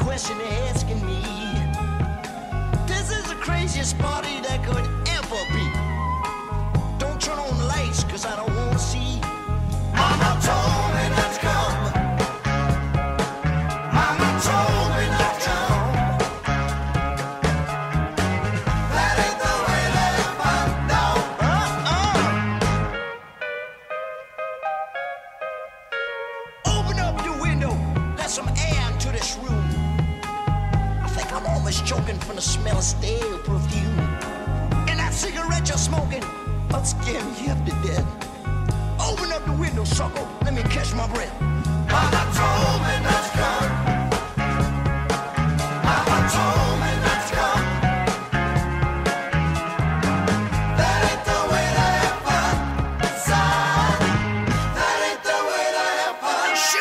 Question they're asking me. This is the craziest party that could ever be. Don't turn on the lights, cause I don't wanna see. Mama told me not to come. Mama told me not to come. That ain't the way to live, I know. Open up your window, let some air into this room. I'm almost choking from the smell of stale perfume. And that cigarette you're smoking, I'm scaring you up to death. Open up the window, sucker, let me catch my breath. Mama told me not to come. Mama told me not to come. That ain't the way to have fun, son. That ain't the way to have fun, son.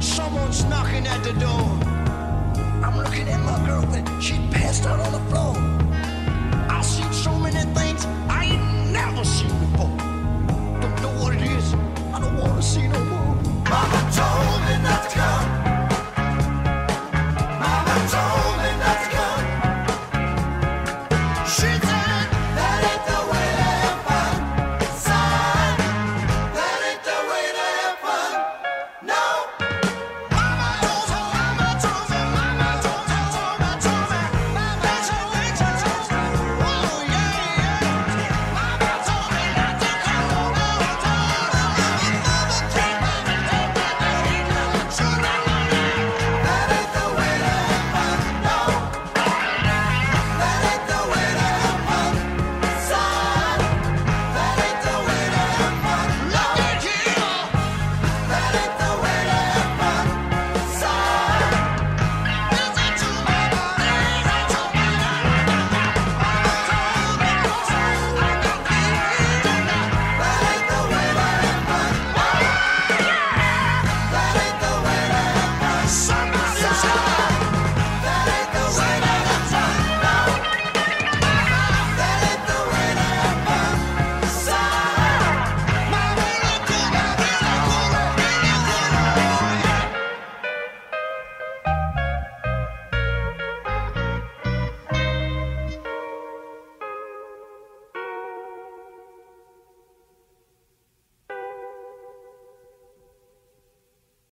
Someone's knocking at the door. I'm looking at my girlfriend, she passed out on the floor.